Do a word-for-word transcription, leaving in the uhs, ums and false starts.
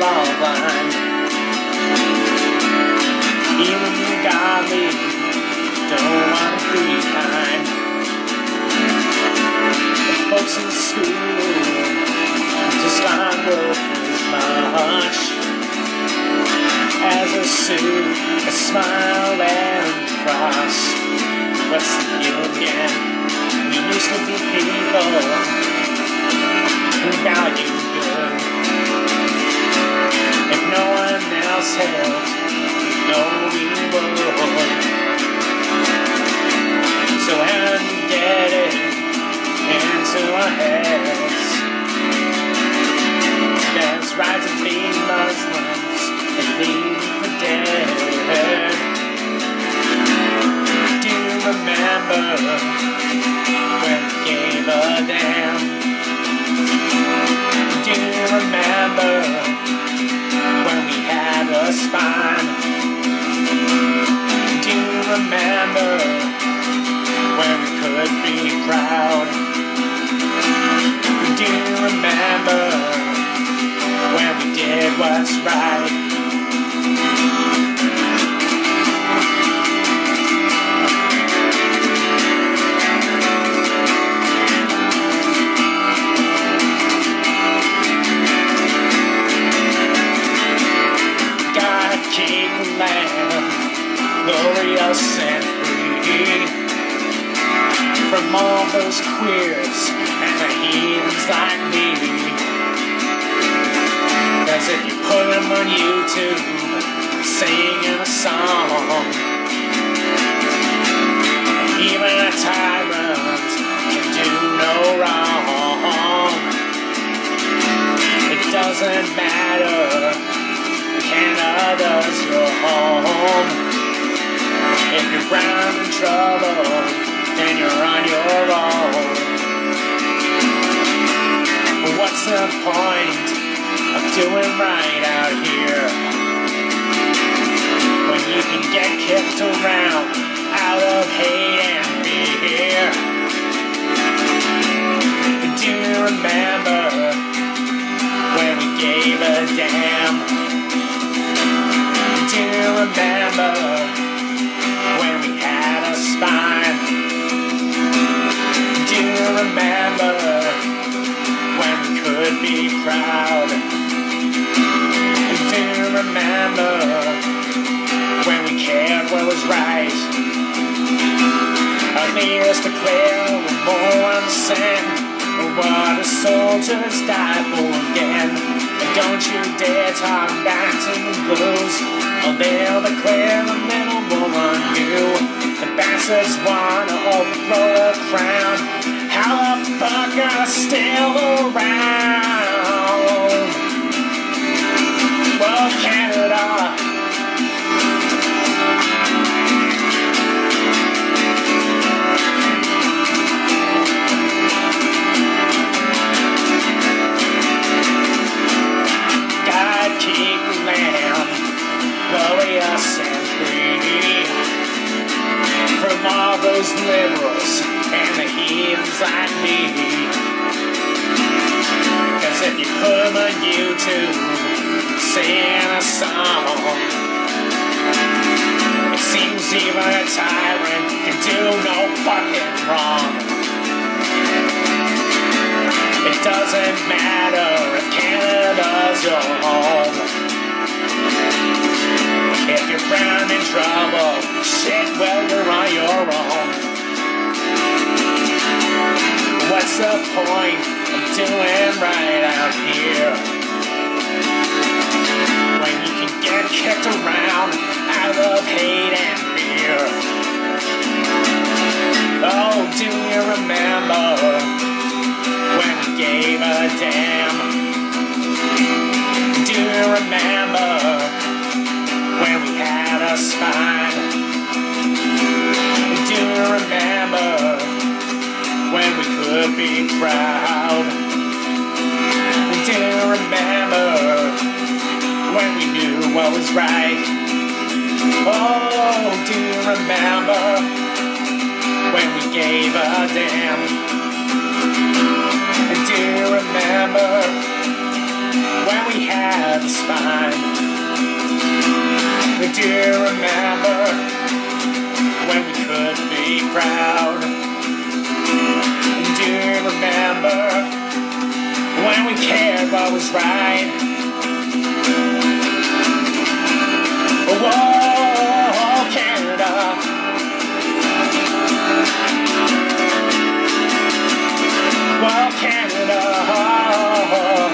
Alvin. Even godly, don't want to be kind. The folks in school just aren't worth as much as a suit, a smile, and a cross. What's the union? You used to be people who value good, and no one else helped. No evil. So embedded into our heads, there's right to be Muslims and leave for dead. Do you remember when we gave a damn? Do you remember when we had a spine? Remember when we could be proud? Do you remember when we did what's right? God, keep the land glorious and free from all those queers and the heathens like me. Cause if you put them on YouTube singing a song, even a tyrant can do no wrong. It doesn't matter, Canada's your home. If you're brown in trouble, then you're on your own. But what's the point of doing right out here when you can get kicked around out of hate and fear? Do you remember when we gave a damn? Do you remember when we had a spine? Do you remember when we could be proud? Do you remember when we cared what was right? Our leaders declare we're born sin. What a soldier's died for again. And don't you dare talk back to the blues, or they'll declare a mental woman you. The bastards wanna overthrow the crown. How the fuck are still around? Well, Canada, glorious and free from all those liberals and the heathens like me. Cause if you put them on YouTube singing a song, it seems even a tyrant can do no fucking wrong. It doesn't matter if Canada's your home. If you're brown in trouble, shit, well, you're on your own. What's the point of doing right out here when you can get kicked around out of hate and fear? Oh, do you remember when we gave a damn? Do you remember when we had a spine? Do you remember when we could be proud? Do you remember when we knew what was right? Oh, do you remember when we gave a damn? Do you remember when we had at the spine. Do you remember when we could be proud? Do you remember when we cared what was right? Oh, Canada. Well, Canada.